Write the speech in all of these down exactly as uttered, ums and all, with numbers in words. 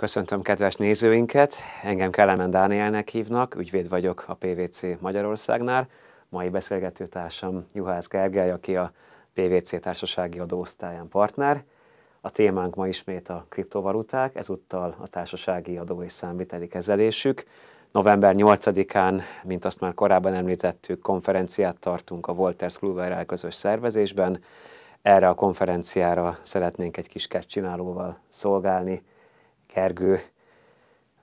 Köszöntöm kedves nézőinket, engem Kelemen Dánielnek hívnak, ügyvéd vagyok a PwC Magyarországnál. Mai beszélgetőtársam Juhász Gergely, aki a PwC Társasági Adósztályán partner. A témánk ma ismét a kriptovaluták, ezúttal a társasági adó és számviteli kezelésük. november nyolcadikán, mint azt már korábban említettük, konferenciát tartunk a Wolters Kluwerrel közös szervezésben. Erre a konferenciára szeretnénk egy kis kettcsinálóval szolgálni. Gergő,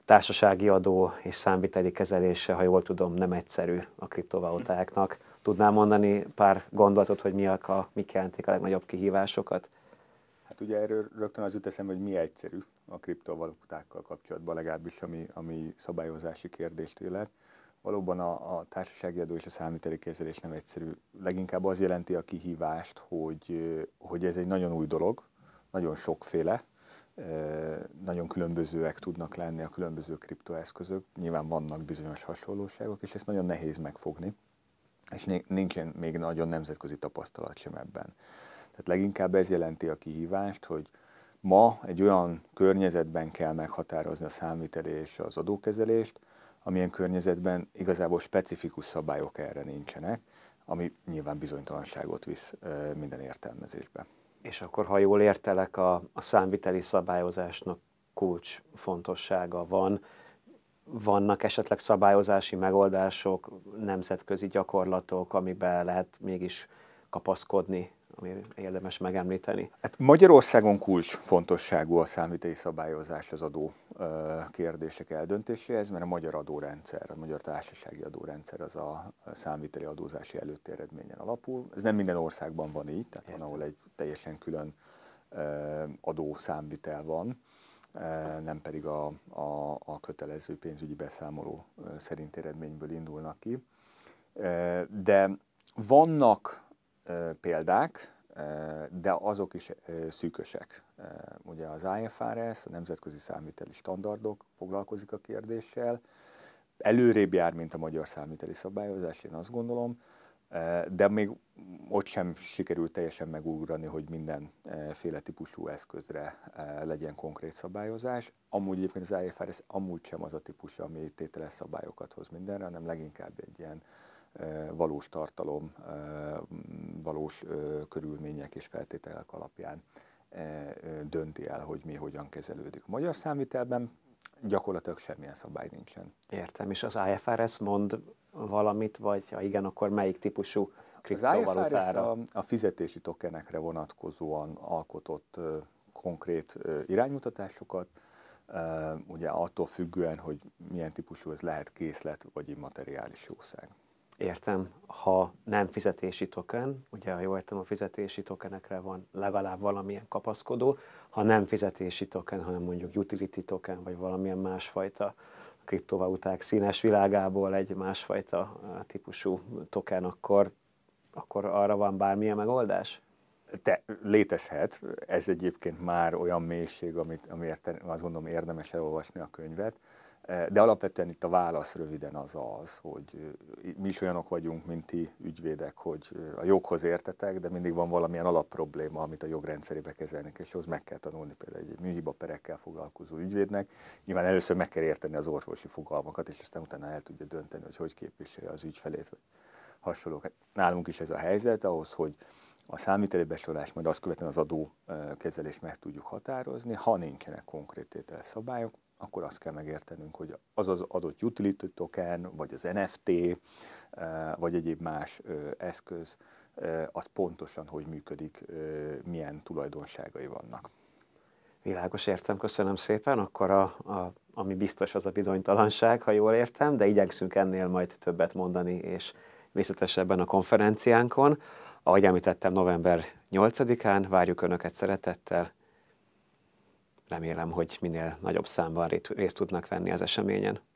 társasági adó és számviteli kezelése, ha jól tudom, nem egyszerű a kriptovalutáknak. Tudnál mondani pár gondolatot, hogy mi a, mik jelentik a legnagyobb kihívásokat? Hát ugye erről rögtön az jut eszembe, hogy mi egyszerű a kriptovalutákkal kapcsolatban, legalábbis ami, ami szabályozási kérdést illet. Valóban a, a társasági adó és a számviteli kezelés nem egyszerű. Leginkább az jelenti a kihívást, hogy, hogy ez egy nagyon új dolog, nagyon sokféle, nagyon különbözőek tudnak lenni a különböző kriptoeszközök, nyilván vannak bizonyos hasonlóságok, és ezt nagyon nehéz megfogni, és nincsen még nagyon nemzetközi tapasztalat sem ebben. Tehát leginkább ez jelenti a kihívást, hogy ma egy olyan környezetben kell meghatározni a számviteli és az adókezelést, amilyen környezetben igazából specifikus szabályok erre nincsenek, ami nyilván bizonytalanságot visz minden értelmezésbe. És akkor, ha jól értelek, a, a számviteli szabályozásnak kulcsfontossága van. Vannak esetleg szabályozási megoldások, nemzetközi gyakorlatok, amiben lehet mégis kapaszkodni, ami érdemes megemlíteni? Hát Magyarországon kulcsfontosságú a számviteli szabályozás az adó kérdések eldöntéséhez, mert a magyar adórendszer, a magyar társasági adórendszer az a számviteli adózási előtti eredményen alapul. Ez nem minden országban van így, tehát van, ahol egy teljesen külön adószámvitel van, nem pedig a, a, a kötelező pénzügyi beszámoló szerint eredményből indulnak ki. De vannak példák, de azok is szűkösek. Ugye az I F R S, a nemzetközi számviteli standardok foglalkozik a kérdéssel. Előrébb jár, mint a magyar számviteli szabályozás, én azt gondolom, de még ott sem sikerült teljesen megugrani, hogy mindenféle típusú eszközre legyen konkrét szabályozás. Amúgy egyébként az I F R S amúgy sem az a típus, ami tételes szabályokat hoz mindenre, hanem leginkább egy ilyen valós tartalom, valós körülmények és feltételek alapján dönti el, hogy mi hogyan kezelődik. A magyar számvitelben gyakorlatilag semmilyen szabály nincsen. Értem, és az I F R S mond valamit, vagy ha igen, akkor melyik típusú kriptovalutára? Az I F R S a, a fizetési tokenekre vonatkozóan alkotott konkrét iránymutatásokat, ugye attól függően, hogy milyen típusú, ez lehet készlet vagy immateriális jószág. Értem, ha nem fizetési token, ugye ha jól értem, a fizetési tokenekre van legalább valamilyen kapaszkodó, ha nem fizetési token, hanem mondjuk utility token, vagy valamilyen másfajta kriptovaluták színes világából egy másfajta típusú token, akkor, akkor arra van bármilyen megoldás? De létezhet, ez egyébként már olyan mélység, amit, amiért azt gondolom érdemes elolvasni a könyvet. De alapvetően itt a válasz röviden az az, hogy mi is olyanok vagyunk, mint ti ügyvédek, hogy a joghoz értetek, de mindig van valamilyen alapprobléma, amit a jogrendszerébe kezelnek, és ahhoz meg kell tanulni például egy műhibaperekkel foglalkozó ügyvédnek. Nyilván először meg kell érteni az orvosi fogalmakat, és aztán utána el tudja dönteni, hogy hogy képviselje az ügyfelét, vagy hasonlók. Nálunk is ez a helyzet, ahhoz, hogy a számviteli besorolás, majd azt követően az adókezelést meg tudjuk határozni, ha nincsenek konkrét tételes szabályok, akkor azt kell megértenünk, hogy az az adott utility token, vagy az en ef té, vagy egyéb más eszköz, az pontosan hogy működik, milyen tulajdonságai vannak. Világos, értem, köszönöm szépen. Akkor a, a, ami biztos, az a bizonytalanság, ha jól értem, de igyekszünk ennél majd többet mondani, és részletesebben a konferenciánkon. Ahogy említettem, november nyolcadikán várjuk Önöket szeretettel. Remélem, hogy minél nagyobb számban részt tudnak venni az eseményen.